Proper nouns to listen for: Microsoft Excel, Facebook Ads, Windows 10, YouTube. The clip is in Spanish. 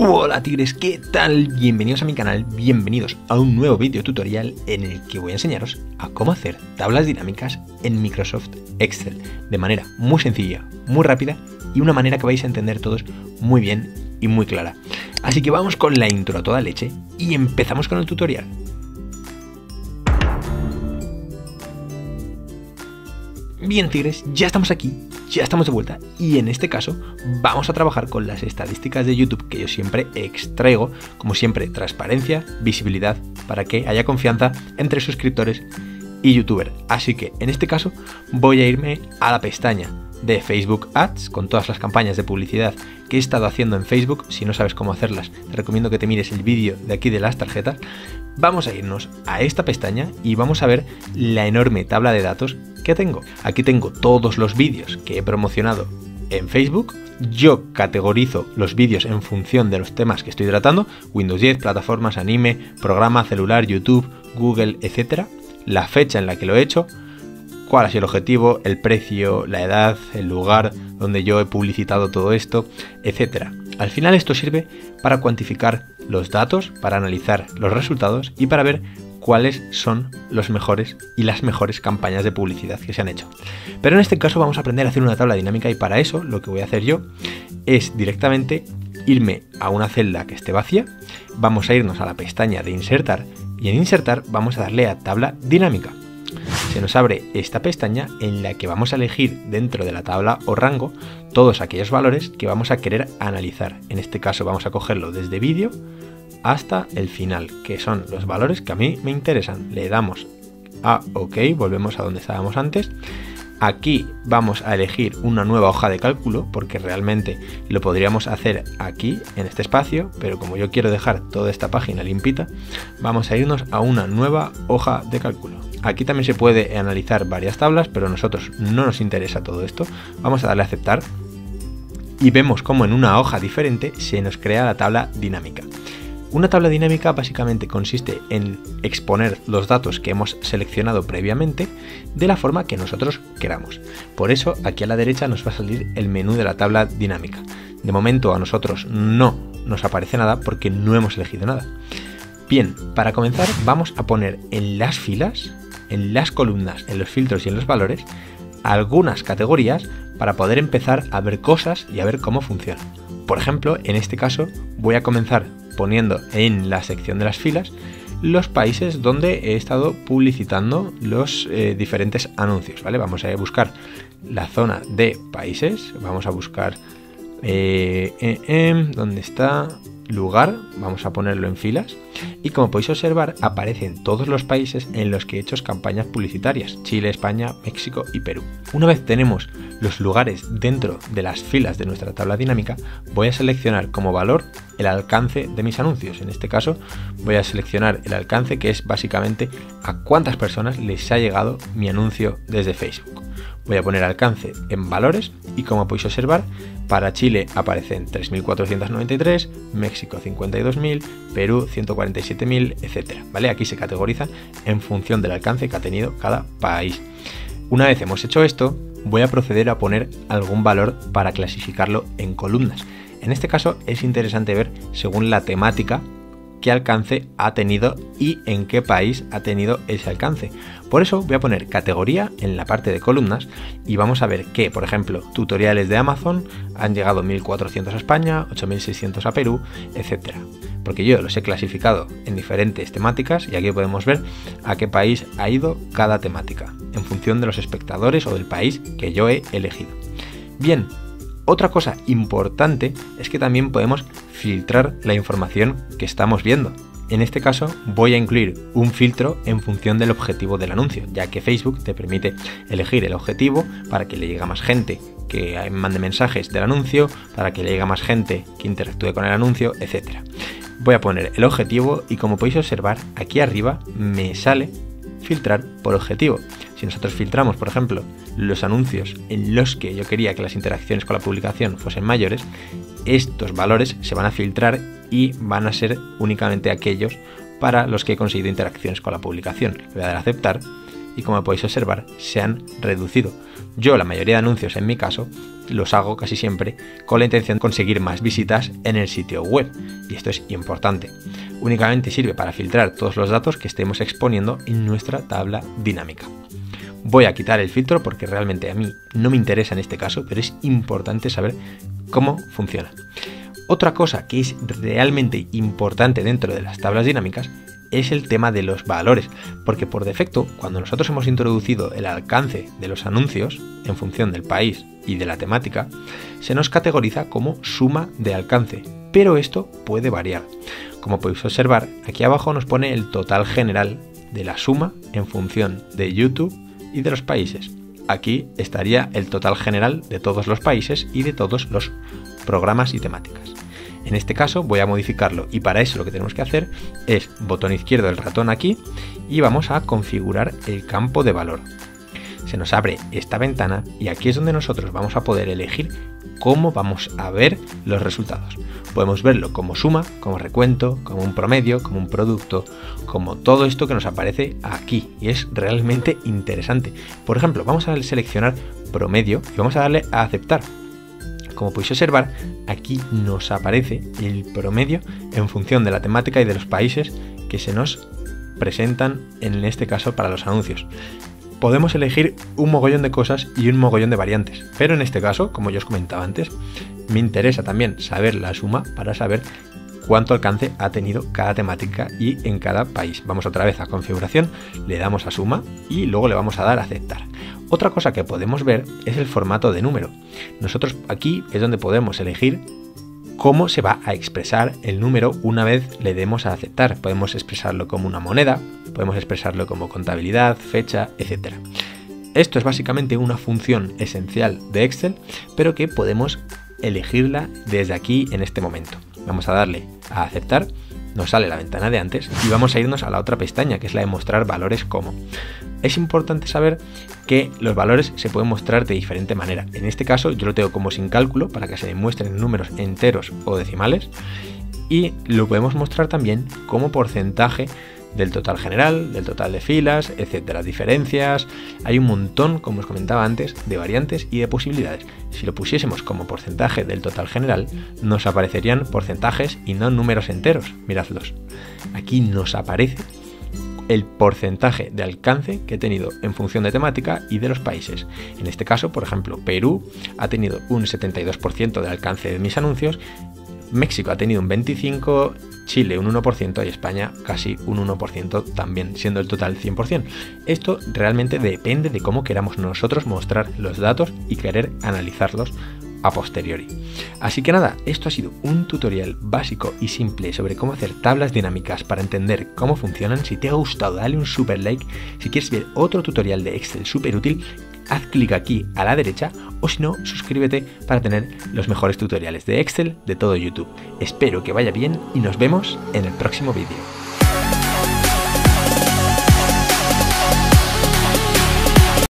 Hola tigres, ¿qué tal? Bienvenidos a mi canal, bienvenidos a un nuevo vídeo tutorial en el que voy a enseñaros a cómo hacer tablas dinámicas en Microsoft Excel de manera muy sencilla, muy rápida y una manera que vais a entender todos muy bien y muy clara. Así que vamos con la intro a toda leche y empezamos con el tutorial. Bien tigres, ya estamos aquí, ya estamos de vuelta y en este caso vamos a trabajar con las estadísticas de YouTube que yo siempre extraigo, como siempre transparencia, visibilidad, para que haya confianza entre suscriptores y YouTuber. Así que en este caso voy a irme a la pestaña de Facebook Ads con todas las campañas de publicidad que he estado haciendo en Facebook. Si no sabes cómo hacerlas, te recomiendo que te mires el vídeo de aquí de las tarjetas. Vamos a irnos a esta pestaña y vamos a ver la enorme tabla de datos que tengo. Aquí tengo todos los vídeos que he promocionado en Facebook. Yo categorizo los vídeos en función de los temas que estoy tratando: Windows 10, plataformas, anime, programa, celular, YouTube, Google, etc. La fecha en la que lo he hecho, cuál ha sido el objetivo, el precio, la edad, el lugar donde yo he publicitado todo esto, etc. Al final esto sirve para cuantificar los datos, para analizar los resultados y para ver cuáles son los mejores y las mejores campañas de publicidad que se han hecho. Pero en este caso vamos a aprender a hacer una tabla dinámica y para eso lo que voy a hacer yo es directamente irme a una celda que esté vacía. Vamos a irnos a la pestaña de insertar y en insertar vamos a darle a tabla dinámica. Se nos abre esta pestaña en la que vamos a elegir dentro de la tabla o rango todos aquellos valores que vamos a querer analizar. En este caso vamos a cogerlo desde vídeo hasta el final, que son los valores que a mí me interesan. Le damos a OK, volvemos a donde estábamos antes. Aquí vamos a elegir una nueva hoja de cálculo porque realmente lo podríamos hacer aquí en este espacio, pero como yo quiero dejar toda esta página limpita, vamos a irnos a una nueva hoja de cálculo. Aquí también se puede analizar varias tablas, pero a nosotros no nos interesa todo esto. Vamos a darle a aceptar y vemos como en una hoja diferente se nos crea la tabla dinámica. Una tabla dinámica básicamente consiste en exponer los datos que hemos seleccionado previamente de la forma que nosotros queramos. Por eso aquí a la derecha nos va a salir el menú de la tabla dinámica. De momento a nosotros no nos aparece nada porque no hemos elegido nada. Bien, para comenzar vamos a poner en las filas, en las columnas, en los filtros y en los valores algunas categorías para poder empezar a ver cosas y a ver cómo funciona. Por ejemplo, en este caso voy a comenzar poniendo en la sección de las filas los países donde he estado publicitando los diferentes anuncios, ¿vale? Vamos a buscar la zona de países, vamos a buscar dónde está lugar, vamos a ponerlo en filas y como podéis observar aparecen todos los países en los que he hecho campañas publicitarias: Chile, España, México y Perú. Una vez tenemos los lugares dentro de las filas de nuestra tabla dinámica, voy a seleccionar como valor el alcance de mis anuncios. En este caso voy a seleccionar el alcance, que es básicamente a cuántas personas les ha llegado mi anuncio desde Facebook. Voy a poner alcance en valores y como podéis observar, para Chile aparecen 3.493, México 52.000, Perú 147.000, etc. ¿Vale? Aquí se categoriza en función del alcance que ha tenido cada país. Una vez hemos hecho esto, voy a proceder a poner algún valor para clasificarlo en columnas. En este caso es interesante ver, según la temática, qué alcance ha tenido y en qué país ha tenido ese alcance. Por eso voy a poner categoría en la parte de columnas y vamos a ver que, por ejemplo, tutoriales de Amazon han llegado 1.400 a España, 8.600 a Perú, etc. Porque yo los he clasificado en diferentes temáticas y aquí podemos ver a qué país ha ido cada temática en función de los espectadores o del país que yo he elegido. Bien, otra cosa importante es que también podemos filtrar la información que estamos viendo. En este caso voy a incluir un filtro en función del objetivo del anuncio, ya que Facebook te permite elegir el objetivo para que le llegue a más gente que mande mensajes del anuncio, para que le llegue a más gente que interactúe con el anuncio, etc. Voy a poner el objetivo y como podéis observar aquí arriba me sale filtrar por objetivo. Si nosotros filtramos, por ejemplo, los anuncios en los que yo quería que las interacciones con la publicación fuesen mayores, estos valores se van a filtrar y van a ser únicamente aquellos para los que he conseguido interacciones con la publicación. Le voy a dar a aceptar y como podéis observar se han reducido. Yo la mayoría de anuncios en mi caso los hago casi siempre con la intención de conseguir más visitas en el sitio web, y esto es importante. Únicamente sirve para filtrar todos los datos que estemos exponiendo en nuestra tabla dinámica. Voy a quitar el filtro porque realmente a mí no me interesa en este caso, pero es importante saber cómo funciona. Otra cosa que es realmente importante dentro de las tablas dinámicas es el tema de los valores, porque por defecto cuando nosotros hemos introducido el alcance de los anuncios en función del país y de la temática, se nos categoriza como suma de alcance, pero esto puede variar. Como podéis observar, aquí abajo nos pone el total general de la suma en función de YouTube y de los países. Aquí estaría el total general de todos los países y de todos los programas y temáticas. En este caso voy a modificarlo, y para eso lo que tenemos que hacer es botón izquierdo del ratón aquí y vamos a configurar el campo de valor. Se nos abre esta ventana y aquí es donde nosotros vamos a poder elegir cómo vamos a ver los resultados. Podemos verlo como suma, como recuento, como un promedio, como un producto, como todo esto que nos aparece aquí, y es realmente interesante. Por ejemplo, vamos a seleccionar promedio y vamos a darle a aceptar. Como podéis observar, aquí nos aparece el promedio en función de la temática y de los países que se nos presentan, en este caso para los anuncios. Podemos elegir un mogollón de cosas y un mogollón de variantes, pero en este caso, como yo os comentaba antes, me interesa también saber la suma para saber cuánto alcance ha tenido cada temática y en cada país. Vamos otra vez a configuración, le damos a suma y luego le vamos a dar a aceptar. Otra cosa que podemos ver es el formato de número. Nosotros aquí es donde podemos elegir cómo se va a expresar el número una vez le demos a aceptar. Podemos expresarlo como una moneda, podemos expresarlo como contabilidad, fecha, etc. Esto es básicamente una función esencial de Excel, pero que podemos elegirla desde aquí en este momento. Vamos a darle a aceptar, nos sale la ventana de antes y vamos a irnos a la otra pestaña, que es la de mostrar valores como. Es importante saber que los valores se pueden mostrar de diferente manera. En este caso yo lo tengo como sin cálculo para que se demuestren números enteros o decimales, y lo podemos mostrar también como porcentaje del total general, del total de filas, etcétera, diferencias. Hay un montón, como os comentaba antes, de variantes y de posibilidades. Si lo pusiésemos como porcentaje del total general, nos aparecerían porcentajes y no números enteros. Miradlos. Aquí nos aparece el porcentaje de alcance que ha tenido en función de temática y de los países. En este caso, por ejemplo, Perú ha tenido un 72% de alcance de mis anuncios, México ha tenido un 25%, Chile un 1% y España casi un 1% también, siendo el total 100%. Esto realmente depende de cómo queramos nosotros mostrar los datos y querer analizarlos a posteriori. Así que nada, esto ha sido un tutorial básico y simple sobre cómo hacer tablas dinámicas para entender cómo funcionan. Si te ha gustado, dale un super like. Si quieres ver otro tutorial de Excel súper útil, haz clic aquí a la derecha, o si no, suscríbete para tener los mejores tutoriales de Excel de todo YouTube. Espero que vaya bien y nos vemos en el próximo vídeo.